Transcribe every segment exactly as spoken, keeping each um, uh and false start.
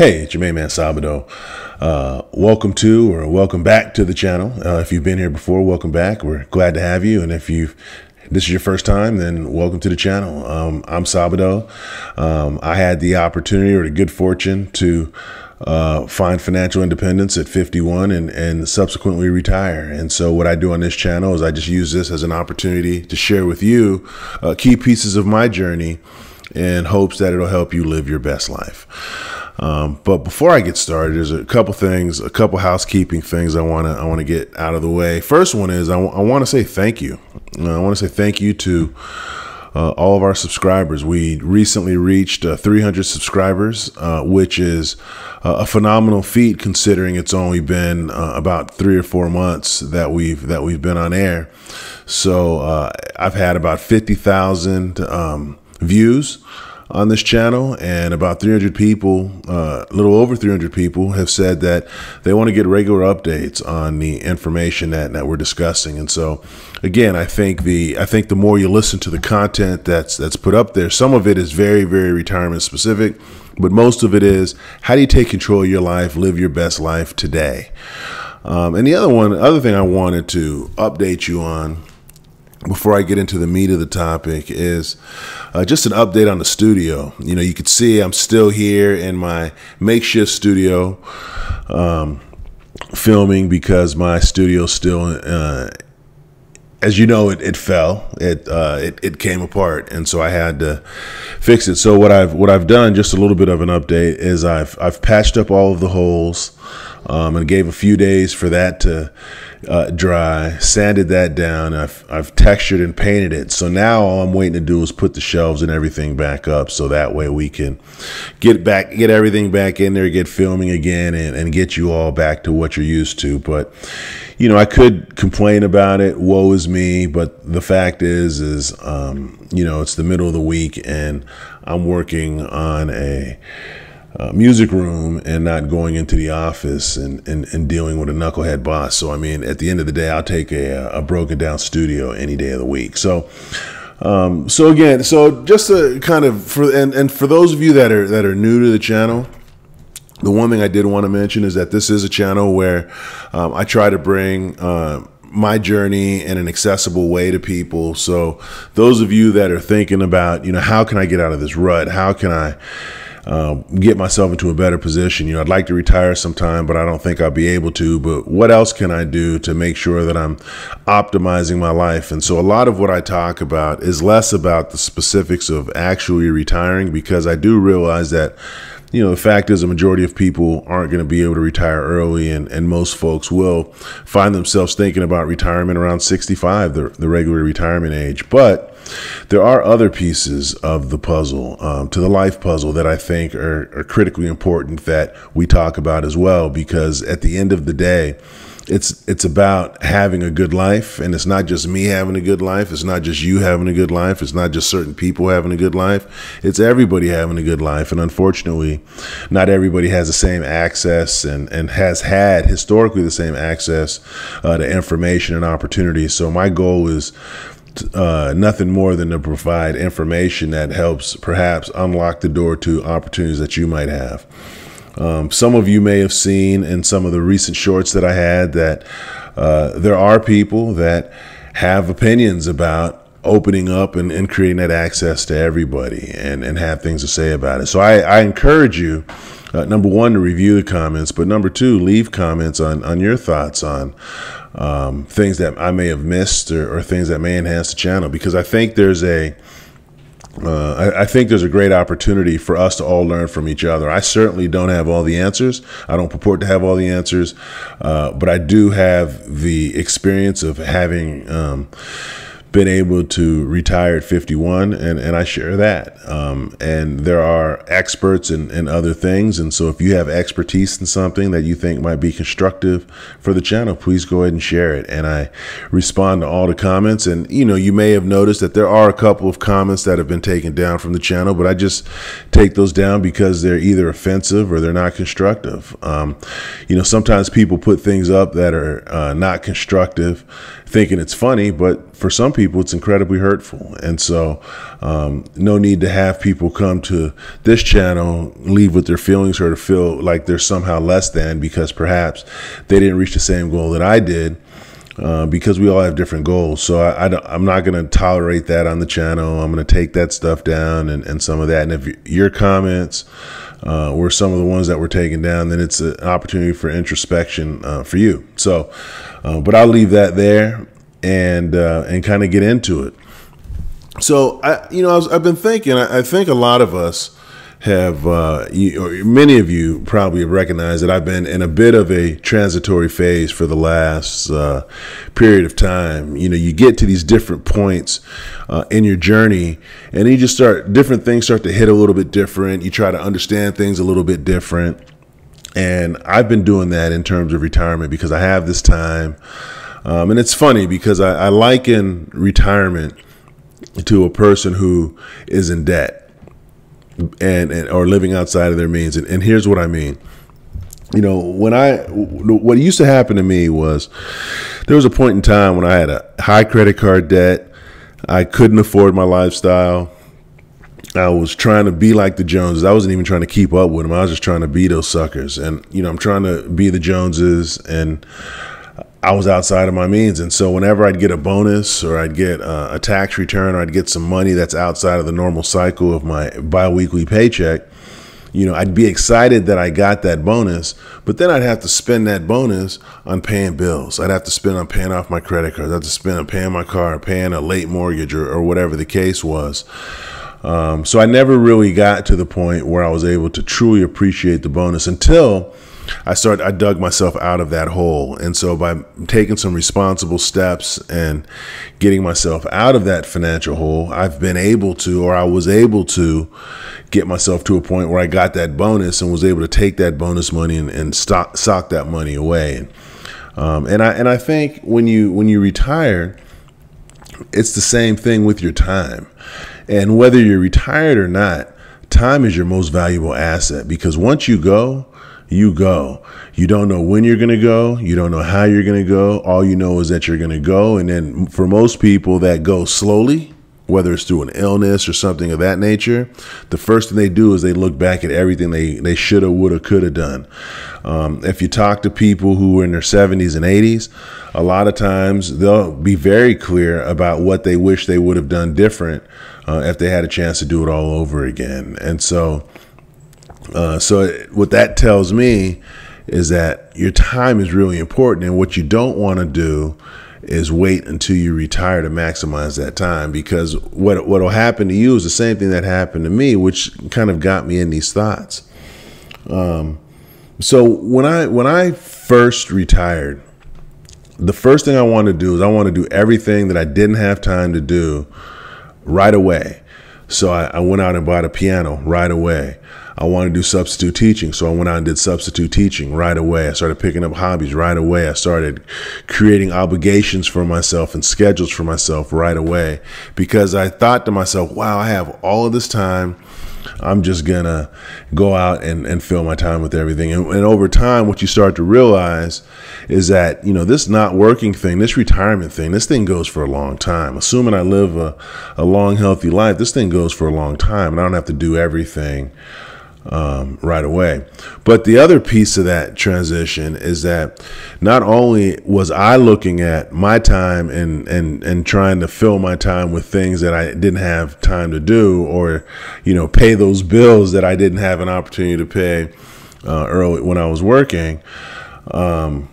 Hey, it's your main man Sabato. Uh, welcome to or welcome back to the channel. Uh, if you've been here before, welcome back. We're glad to have you. And if you've this is your first time, then welcome to the channel. Um, I'm Sabato. Um, I had the opportunity or the good fortune to uh, find financial independence at fifty-one and, and subsequently retire. And so what I do on this channel is I just use this as an opportunity to share with you uh, key pieces of my journey in hopes that it'll help you live your best life. Um, but before I get started, there's a couple things, a couple housekeeping things I want to I want to get out of the way. First one is I, I want to say thank you. I want to say thank you to uh, all of our subscribers. We recently reached uh, three hundred subscribers, uh, which is uh, a phenomenal feat considering it's only been uh, about three or four months that we've that we've been on air. So uh, I've had about fifty thousand um, views on this channel, and about three hundred people, uh, a little over three hundred people have said that they want to get regular updates on the information that, that we're discussing. And so again, I think the, I think the more you listen to the content that's, that's put up there, some of it is very, very retirement specific, but most of it is, how do you take control of your life, live your best life today? Um, and the other one, other thing I wanted to update you on before I get into the meat of the topic is uh, just an update on the studio. You know, you could see I'm still here in my makeshift studio um, filming because my studio still, uh, as you know, it, it fell, it, uh, it, it came apart. And so I had to fix it. So what I've, what I've done, just a little bit of an update, is I've, I've patched up all of the holes um, and gave a few days for that to Uh, dry, sanded that down. I've, I've textured and painted it. So now all I'm waiting to do is put the shelves and everything back up. So that way we can get back, get everything back in there, get filming again and, and get you all back to what you're used to. But, you know, I could complain about it. Woe is me. But the fact is, is, um, you know, it's the middle of the week and I'm working on a, Uh, music room and not going into the office and, and, and dealing with a knucklehead boss. So, I mean, at the end of the day, I'll take a, a broken down studio any day of the week. So, um, so again, so just to kind of, for, and, and for those of you that are, that are new to the channel, the one thing I did want to mention is that this is a channel where um, I try to bring uh, my journey in an accessible way to people. So those of you that are thinking about, you know, how can I get out of this rut? How can I Uh, get myself into a better position? You know, I'd like to retire sometime, but I don't think I'll be able to. But what else can I do to make sure that I'm optimizing my life? And so a lot of what I talk about is less about the specifics of actually retiring, because I do realize that, you know, the fact is a majority of people aren't going to be able to retire early, and, and most folks will find themselves thinking about retirement around sixty-five, the, the regular retirement age. But there are other pieces of the puzzle, um, to the life puzzle, that I think are, are critically important that we talk about as well, because at the end of the day, It's it's about having a good life. And it's not just me having a good life. It's not just you having a good life. It's not just certain people having a good life. It's everybody having a good life. And unfortunately, not everybody has the same access and, and has had historically the same access uh, to information and opportunities. So my goal is Uh, nothing more than to provide information that helps perhaps unlock the door to opportunities that you might have. Um, some of you may have seen in some of the recent shorts that I had that uh, there are people that have opinions about opening up and, and creating that access to everybody and, and have things to say about it. So I, I encourage you, uh, number one, to review the comments, but number two, leave comments on, on your thoughts on um, things that I may have missed or, or things that may enhance the channel, because I think there's a Uh, I, I think there's a great opportunity for us to all learn from each other. I certainly don't have all the answers. I don't purport to have all the answers, uh, but I do have the experience of having um, been able to retire at fifty-one, and, and I share that. Um, and there are experts in, in other things. And so if you have expertise in something that you think might be constructive for the channel, please go ahead and share it. And I respond to all the comments. And, you know, you may have noticed that there are a couple of comments that have been taken down from the channel, but I just take those down because they're either offensive or they're not constructive. Um, you know, sometimes people put things up that are uh, not constructive, thinking it's funny, but for some people, people, it's incredibly hurtful. And so um, no need to have people come to this channel, leave with their feelings, or to feel like they're somehow less than because perhaps they didn't reach the same goal that I did. Uh, because we all have different goals. So I, I don't, I'm not going to tolerate that on the channel. I'm going to take that stuff down and, and some of that. And if your comments uh, were some of the ones that were taken down, then it's an opportunity for introspection uh, for you. So, uh, but I'll leave that there and, uh, and kind of get into it. So, I, you know, I was, I've been thinking, I, I think a lot of us have, uh, you, or many of you probably have recognized that I've been in a bit of a transitory phase for the last uh, period of time. You know, you get to these different points uh, in your journey, and you just start, different things start to hit a little bit different. You try to understand things a little bit different. And I've been doing that in terms of retirement because I have this time. Um, and it's funny because I, I liken retirement to a person who is in debt. And, and or living outside of their means. And, and here's what I mean. You know, when I, what used to happen to me was there was a point in time when I had a high credit card debt. I couldn't afford my lifestyle. I was trying to be like the Joneses. I wasn't even trying to keep up with them. I was just trying to be those suckers. And, you know, I'm trying to be the Joneses, and I was outside of my means. And so whenever I'd get a bonus, or I'd get uh, a tax return, or I'd get some money that's outside of the normal cycle of my biweekly paycheck, you know, I'd be excited that I got that bonus, but then I'd have to spend that bonus on paying bills. I'd have to spend on paying off my credit cards. I'd have to spend on paying my car, paying a late mortgage, or, or whatever the case was. Um, so I never really got to the point where I was able to truly appreciate the bonus until I started, I dug myself out of that hole. And so by taking some responsible steps and getting myself out of that financial hole, I've been able to, or I was able to get myself to a point where I got that bonus and was able to take that bonus money and, and stock, sock that money away. And, um, and I, and I think when you, when you retire, it's the same thing with your time. And whether you're retired or not, time is your most valuable asset, because once you go, you go. You don't know when you're going to go. You don't know how you're going to go. All you know is that you're going to go. And then for most people that go slowly, whether it's through an illness or something of that nature, the first thing they do is they look back at everything they, they should have, would have, could have done. Um, if you talk to people who were in their seventies and eighties, a lot of times they'll be very clear about what they wish they would have done different uh, if they had a chance to do it all over again. And so Uh, so it, what that tells me is that your time is really important, and what you don't want to do is wait until you retire to maximize that time, because what what will happen to you is the same thing that happened to me, which kind of got me in these thoughts. Um, so when I when I first retired, the first thing I want to do is I want to do everything that I didn't have time to do right away. So I, I went out and bought a piano right away. I wanted to do substitute teaching, so I went out and did substitute teaching right away. I started picking up hobbies right away. I started creating obligations for myself and schedules for myself right away, because I thought to myself, wow, I have all of this time. I'm just going to go out and, and fill my time with everything. And, and over time, what you start to realize is that, you know, this not working thing, this retirement thing, this thing goes for a long time. Assuming I live a, a long, healthy life, this thing goes for a long time, and I don't have to do everything um, right away. But the other piece of that transition is that not only was I looking at my time and, and, and trying to fill my time with things that I didn't have time to do, or, you know, pay those bills that I didn't have an opportunity to pay, uh, early when I was working. Um,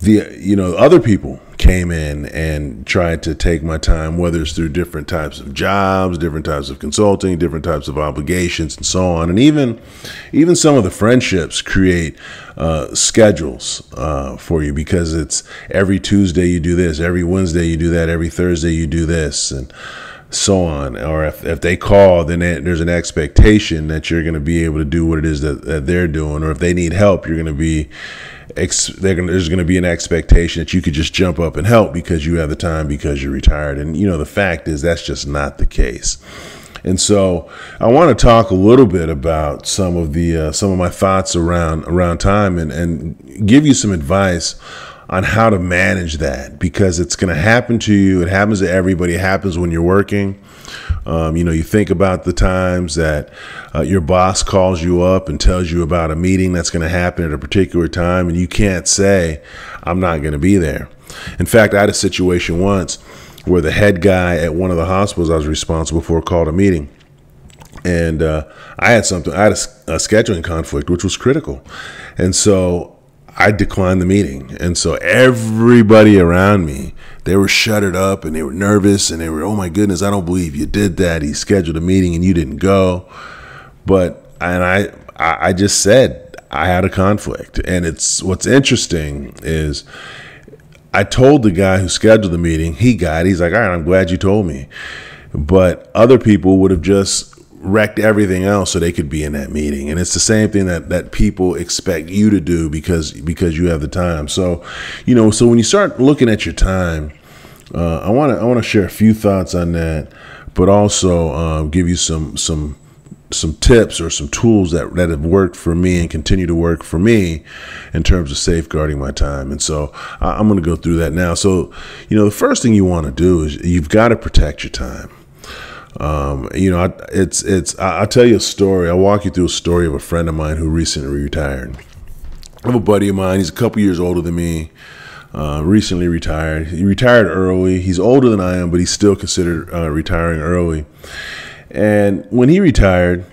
the, you know, other people came in and tried to take my time, whether it's through different types of jobs, different types of consulting, different types of obligations, and so on. And even even some of the friendships create uh, schedules uh, for you, because it's every Tuesday you do this, every Wednesday you do that, every Thursday you do this, and so on. Or if, if they call, then they, there's an expectation that you're going to be able to do what it is that, that they're doing. Or if they need help, you're going to be Ex they're gonna, there's going to be an expectation that you could just jump up and help because you have the time, because you're retired. And, you know, the fact is that's just not the case. And so I want to talk a little bit about some of the uh, some of my thoughts around around time and, and give you some advice on how to manage that, because it's going to happen to you. It happens to everybody. It happens when you're working. Um, you know, you think about the times that uh, your boss calls you up and tells you about a meeting that's going to happen at a particular time, and you can't say, I'm not going to be there. In fact, I had a situation once where the head guy at one of the hospitals I was responsible for called a meeting. And uh, I had something, I had a, a scheduling conflict, which was critical. And so I declined the meeting. And so everybody around me, they were shuttered up and they were nervous and they were, oh my goodness, I don't believe you did that. He scheduled a meeting and you didn't go. But, and I, I just said, I had a conflict. And it's, what's interesting is I told the guy who scheduled the meeting, he got it. He's like, all right, I'm glad you told me. But other people would have just wrecked everything else so they could be in that meeting. And it's the same thing that, that people expect you to do because, because you have the time. So, you know, so when you start looking at your time, uh, I want to, I want to share a few thoughts on that, but also, um, give you some, some, some tips or some tools that, that have worked for me and continue to work for me in terms of safeguarding my time. And so I, I'm going to go through that now. So, you know, the first thing you want to do is you've got to protect your time. Um, you know, I, it's, it's, I'll tell you a story. I'll walk you through a story of a friend of mine who recently retired. I have a buddy of mine. He's a couple years older than me, uh, recently retired. He retired early. He's older than I am, but he's still considered uh, retiring early. And when he retired,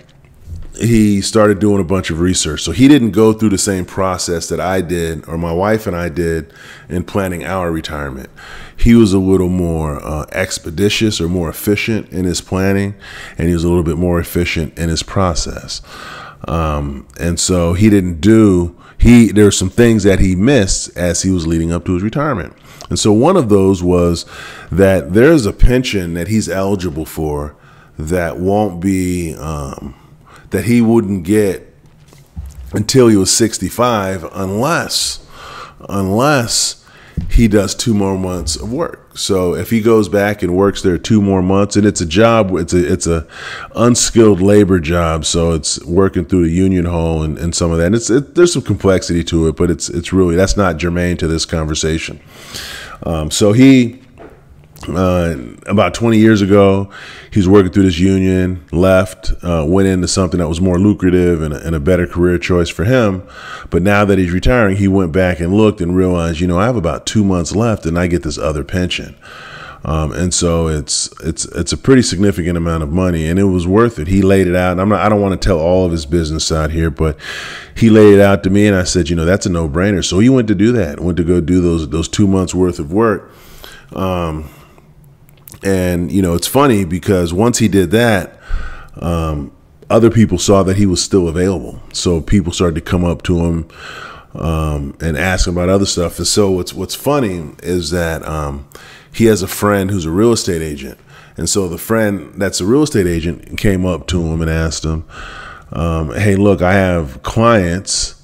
he started doing a bunch of research. So he didn't go through the same process that I did, or my wife and I did, in planning our retirement. He was a little more uh, expeditious or more efficient in his planning, and he was a little bit more efficient in his process. Um, and so he didn't do, he, there were some things that he missed as he was leading up to his retirement. And so one of those was that there's a pension that he's eligible for that won't be, um, that he wouldn't get until he was sixty-five unless, unless he does two more months of work. So if he goes back and works there two more months, and it's a job, it's a, it's a unskilled labor job. So it's working through the union hall and, and some of that. And it's, it, there's some complexity to it, but it's, it's really, that's not germane to this conversation. Um, so he, Uh, about twenty years ago, he's working through this union, left, uh, went into something that was more lucrative and a, and a better career choice for him. But now that he's retiring, he went back and looked and realized, you know, I have about two months left and I get this other pension. Um, and so it's, it's, it's a pretty significant amount of money, and it was worth it. He laid it out, and I'm not, I don't want to tell all of his business out here, but he laid it out to me and I said, you know, that's a no brainer. So he went to do that, went to go do those, those two months worth of work. Um, And, you know, it's funny because once he did that, um, other people saw that he was still available. So people started to come up to him um, and ask him about other stuff. And so what's what's funny is that um, he has a friend who's a real estate agent. And so the friend that's a real estate agent came up to him and asked him, um, hey, look, I have clients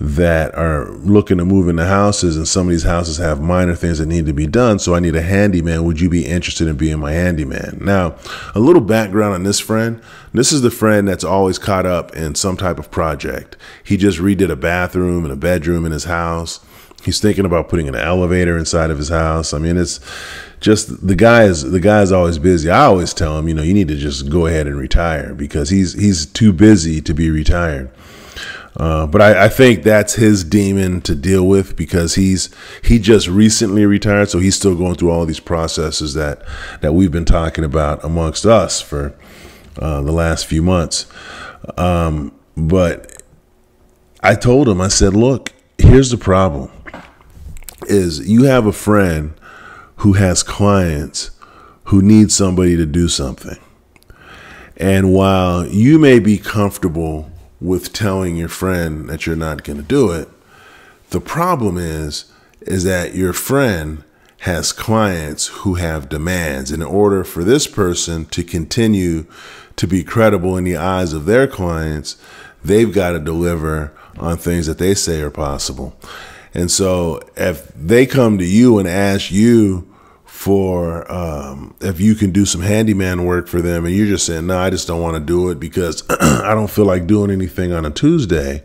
that are looking to move into houses, and some of these houses have minor things that need to be done. So I need a handyman. Would you be interested in being my handyman? Now, a little background on this friend. This is the friend that's always caught up in some type of project. He just redid a bathroom and a bedroom in his house. He's thinking about putting an elevator inside of his house. I mean, it's just the guy is the guy is always busy. I always tell him, you know, you need to just go ahead and retire because he's he's too busy to be retired. Uh, but I, I think that's his demon to deal with because he's he just recently retired, so he's still going through all these processes that that we've been talking about amongst us for uh, the last few months. Um, but I told him, I said, look, here's the problem is you have a friend who has clients who need somebody to do something. And while you may be comfortable with telling your friend that you're not going to do it, the problem is, is that your friend has clients who have demands. In order for this person to continue to be credible in the eyes of their clients, they've got to deliver on things that they say are possible. And so if they come to you and ask you for um, if you can do some handyman work for them and you're just saying, no, I just don't want to do it because I don't feel like doing anything on a Tuesday.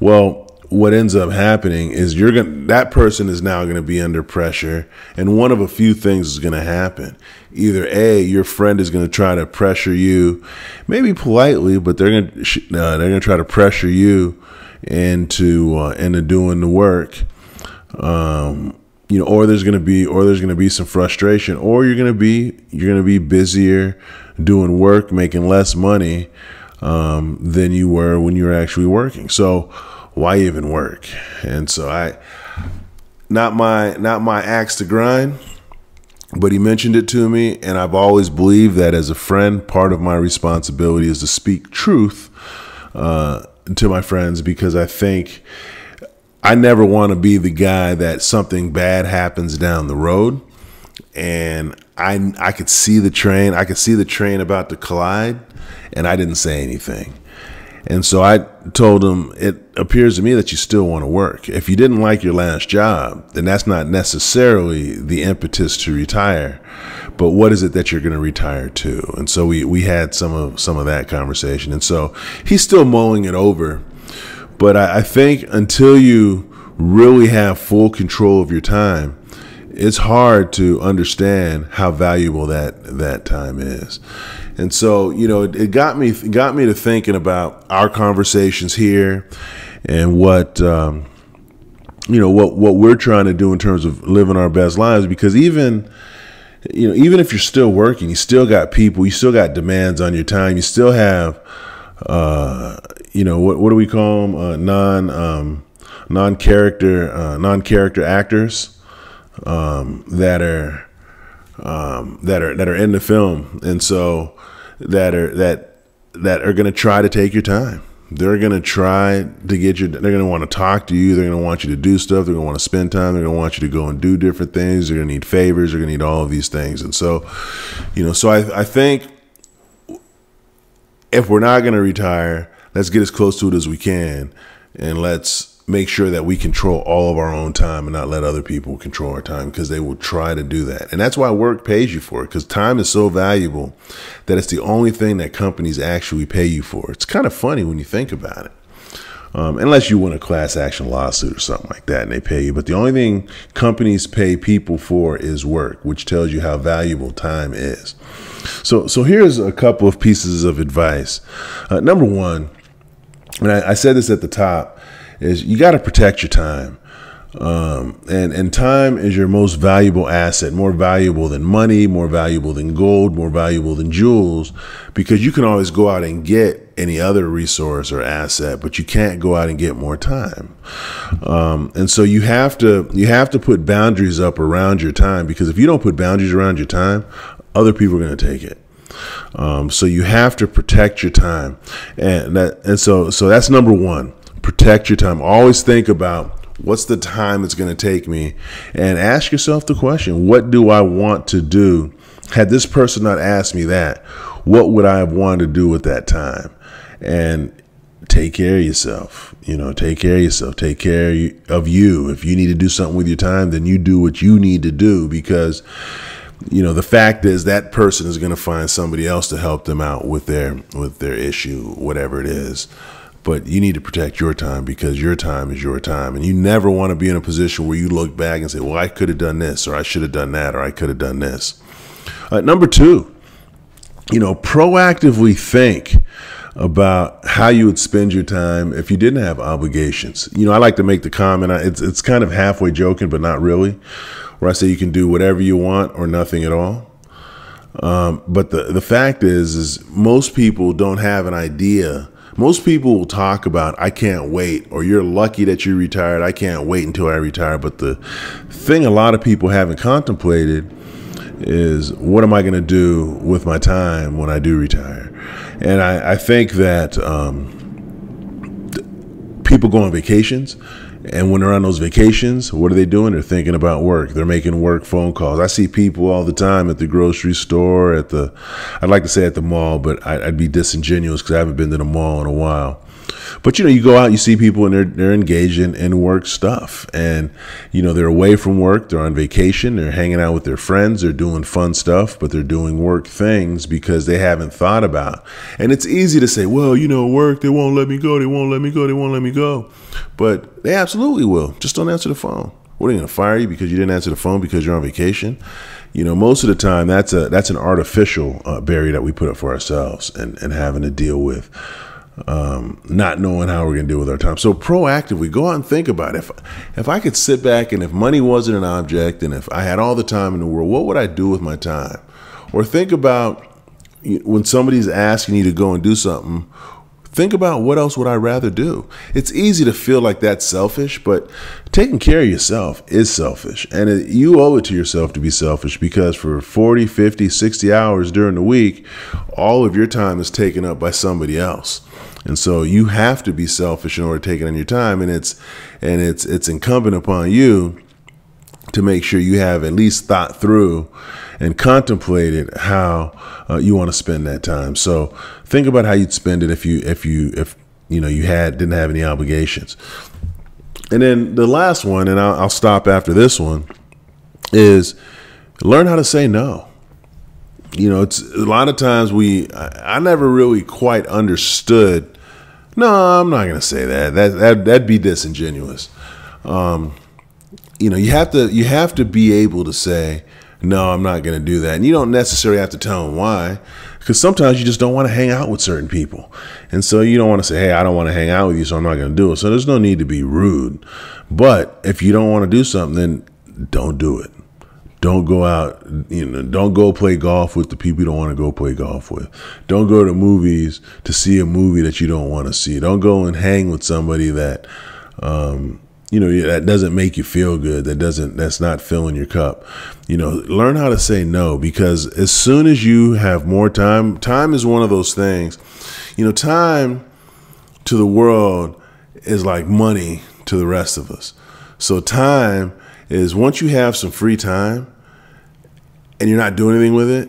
Well, what ends up happening is you're gonna, that person is now going to be under pressure, and one of a few things is going to happen. Either A, your friend is going to try to pressure you, maybe politely, but they're going to uh, they're going to try to pressure you into uh, into doing the work, um, you know, or there's going to be or there's going to be some frustration, or you're going to be you're going to be busier doing work, making less money um, than you were when you were actually working. So why even work? And so I, not my, not my axe to grind, but he mentioned it to me. And I've always believed that as a friend, part of my responsibility is to speak truth uh, to my friends, because I think I never want to be the guy that something bad happens down the road. And I, I could see the train, I could see the train about to collide, and I didn't say anything. And so I told him, it appears to me that you still want to work. If you didn't like your last job, then that's not necessarily the impetus to retire. But what is it that you're going to retire to? And so we, we had some of some of that conversation. And so he's still mulling it over. But I, I think until you really have full control of your time, it's hard to understand how valuable that that time is. And so, you know, it, it got me got me to thinking about our conversations here and what, um, you know, what what we're trying to do in terms of living our best lives. Because even, you know, even if you're still working, you still got people, you still got demands on your time. You still have, uh, you know, what, what do we call them? Uh, non um, non character uh, non character actors. Um, that are, um, that are, that are in the film. And so that are, that, that are going to try to take your time. They're going to try to get your, they're going to want to talk to you. They're going to want you to do stuff. They're going to want to spend time. They're going to want you to go and do different things. They're going to need favors. They're going to need all of these things. And so, you know, so I, I think if we're not going to retire, let's get as close to it as we can. And let's make sure that we control all of our own time and not let other people control our time, because they will try to do that. And that's why work pays you for it, because time is so valuable that it's the only thing that companies actually pay you for. It's kind of funny when you think about it, um, unless you win a class action lawsuit or something like that and they pay you. But the only thing companies pay people for is work, which tells you how valuable time is. So, so here's a couple of pieces of advice. Uh, number one, and I, I said this at the top, is you got to protect your time. Um, and, and time is your most valuable asset, more valuable than money, more valuable than gold, more valuable than jewels, because you can always go out and get any other resource or asset, but you can't go out and get more time. Um, and so you have to, you have to put boundaries up around your time, because if you don't put boundaries around your time, other people are going to take it. Um, so you have to protect your time. And that, and so, so that's number one. Protect your time. Always think about what's the time it's going to take me, and ask yourself the question, what do I want to do? Had this person not asked me that, what would I have wanted to do with that time? And take care of yourself. You know, take care of yourself. Take care of you. If you need to do something with your time, then you do what you need to do, because, you know, the fact is that person is going to find somebody else to help them out with their with their issue, whatever it is. But you need to protect your time, because your time is your time. And you never want to be in a position where you look back and say, well, I could have done this, or I should have done that, or I could have done this. Uh, number two, you know, proactively think about how you would spend your time if you didn't have obligations. You know, I like to make the comment, it's, it's kind of halfway joking, but not really, where I say you can do whatever you want or nothing at all. Um, but the, the fact is, is most people don't have an idea. Most people will talk about, I can't wait, or you're lucky that you retired, I can't wait until I retire. But the thing a lot of people haven't contemplated is, what am I going to do with my time when I do retire? And I, I think that um, th- people go on vacations, and when they're on those vacations, what are they doing? They're thinking about work. They're making work phone calls. I see people all the time at the grocery store, at the, I'd like to say at the mall, but I, I'd be disingenuous because I haven't been to the mall in a while. But, you know, you go out, you see people, and they're, they're engaged in, in work stuff. And, you know, they're away from work. They're on vacation. They're hanging out with their friends. They're doing fun stuff, but they're doing work things because they haven't thought about. And it's easy to say, well, you know, work, they won't let me go. They won't let me go. They won't let me go. But they absolutely will. Just don't answer the phone. What, are they going to fire you because you didn't answer the phone because you're on vacation? You know, most of the time, that's a that's an artificial uh, barrier that we put up for ourselves, and, and having to deal with um, not knowing how we're going to deal with our time. So proactively go out and think about it. If, if I could sit back, and if money wasn't an object, and if I had all the time in the world, what would I do with my time? Or think about when somebody's asking you to go and do something, think about what else would I rather do. It's easy to feel like that's selfish, but taking care of yourself is selfish. And it, you owe it to yourself to be selfish, because for forty, fifty, sixty hours during the week, all of your time is taken up by somebody else. And so you have to be selfish in order to take in your time. And it's and it's it's incumbent upon you to make sure you have at least thought through and contemplated how uh, you want to spend that time. So think about how you'd spend it if you if you if you know you had didn't have any obligations. And then the last one, and I'll, I'll stop after this one, is learn how to say no. You know, it's a lot of times we I, I never really quite understood. No, I'm not going to say that. That that that'd be disingenuous. Um, you know, you have to you have to be able to say, no, I'm not going to do that. And you don't necessarily have to tell them why, because sometimes you just don't want to hang out with certain people. And so you don't want to say, hey, I don't want to hang out with you, so I'm not going to do it. So there's no need to be rude. But if you don't want to do something, then don't do it. Don't go out, you know, don't go play golf with the people you don't want to go play golf with. Don't go to movies to see a movie that you don't want to see. Don't go and hang with somebody that, um, you know, that doesn't make you feel good. That doesn't, that's not filling your cup. You know, learn how to say no, because as soon as you have more time, time is one of those things, you know, time to the world is like money to the rest of us. So time is, once you have some free time and you're not doing anything with it,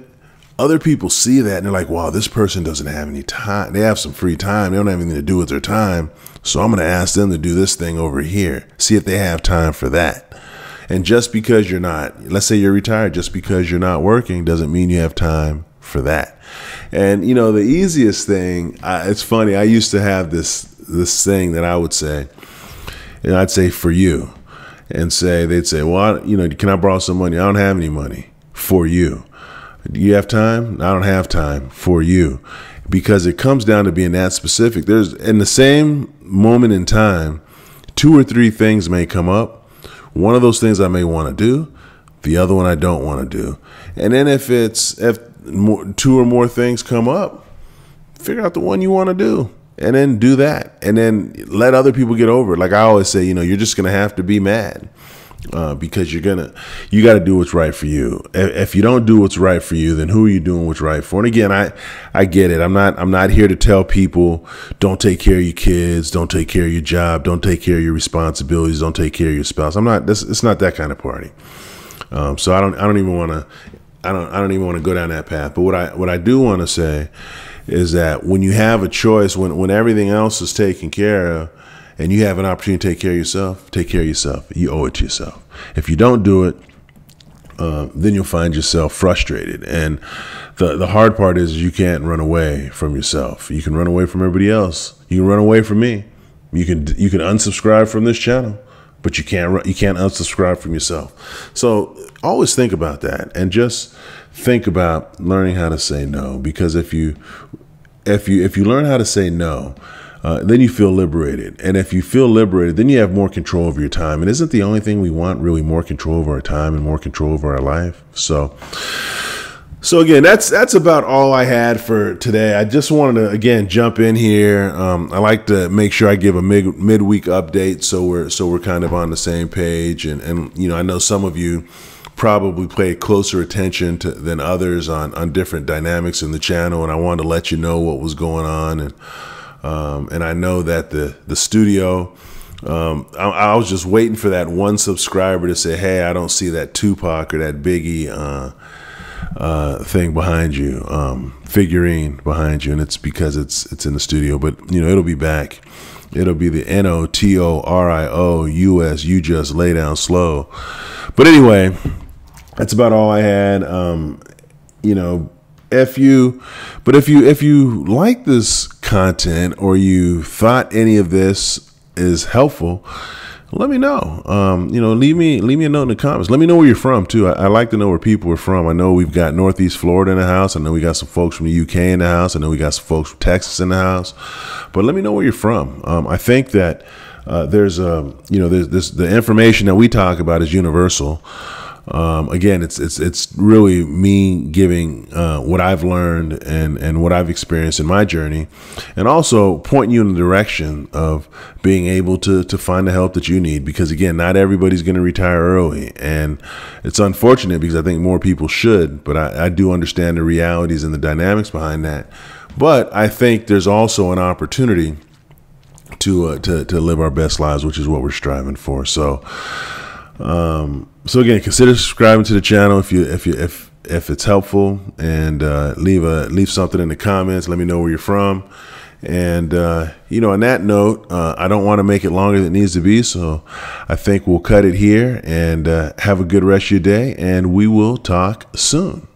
other people see that and they're like, wow, this person doesn't have any time. They have some free time. They don't have anything to do with their time. So I'm going to ask them to do this thing over here. See if they have time for that. And just because you're not, let's say you're retired, just because you're not working doesn't mean you have time for that. And, you know, the easiest thing, I, it's funny. I used to have this, this thing that I would say, and I'd say for you, and say, they'd say, well, I, you know, can I borrow some money? I don't have any money. For you. Do you have time? I don't have time. For you. Because it comes down to being that specific. There's, in the same moment in time, two or three things may come up. One of those things I may want to do. The other one I don't want to do. And then if it's, if more, two or more things come up, figure out the one you want to do and then do that. And then let other people get over it. Like I always say, you know, you're just going to have to be mad. Uh, because you're gonna, you got to do what's right for you. If, if you don't do what's right for you, then who are you doing what's right for? And again, I, I get it. I'm not, I'm not here to tell people don't take care of your kids, don't take care of your job, don't take care of your responsibilities, don't take care of your spouse. I'm not. This, it's not that kind of party. Um, so I don't, I don't even want to, I don't, I don't even want to go down that path. But what I, what I do want to say is that when you have a choice, when, when everything else is taken care of, and you have an opportunity to take care of yourself, take care of yourself. You owe it to yourself. If you don't do it, uh, then you'll find yourself frustrated. And the, the hard part is you can't run away from yourself. You can run away from everybody else. You can run away from me. You can you can unsubscribe from this channel, but you can't you can't unsubscribe from yourself. So always think about that, and just think about learning how to say no. Because if you if you if you learn how to say no, Uh, then you feel liberated. And if you feel liberated, then you have more control over your time. And isn't the only thing we want really more control over our time and more control over our life? So, so again, that's that's about all I had for today. I just wanted to, again, jump in here. Um, I like to make sure I give a mid midweek update, so we're so we're kind of on the same page. And, and you know, I know some of you probably pay closer attention to, than others on, on different dynamics in the channel. And I wanted to let you know what was going on. And Um, and I know that the, the studio, um, I, I was just waiting for that one subscriber to say, hey, I don't see that Tupac or that Biggie uh, uh, thing behind you, um, figurine behind you. And it's because it's, it's in the studio, but you know, it'll be back. It'll be the N O T O R I O U S. You just lay down slow. But anyway, that's about all I had. Um, you know, F you. But if you if you like this content, or you thought any of this is helpful, let me know. Um, you know, leave me leave me a note in the comments. Let me know where you're from too. I, I like to know where people are from. I know we've got Northeast Florida in the house. I know we got some folks from the U K in the house. I know we got some folks from Texas in the house. But let me know where you're from. Um, I think that uh, there's a you know there's this the information that we talk about is universal. Um, again, it's it's it's really me giving uh, what I've learned and and what I've experienced in my journey, and also pointing you in the direction of being able to to find the help that you need. Because again, not everybody's going to retire early, and it's unfortunate because I think more people should. But I, I do understand the realities and the dynamics behind that. But I think there's also an opportunity to uh, to to live our best lives, which is what we're striving for. So. Um, so again, consider subscribing to the channel if you, if you, if, if it's helpful, and, uh, leave a, leave something in the comments. Let me know where you're from. And, uh, you know, on that note, uh, I don't want to make it longer than it needs to be. So I think we'll cut it here, and, uh, have a good rest of your day, and we will talk soon.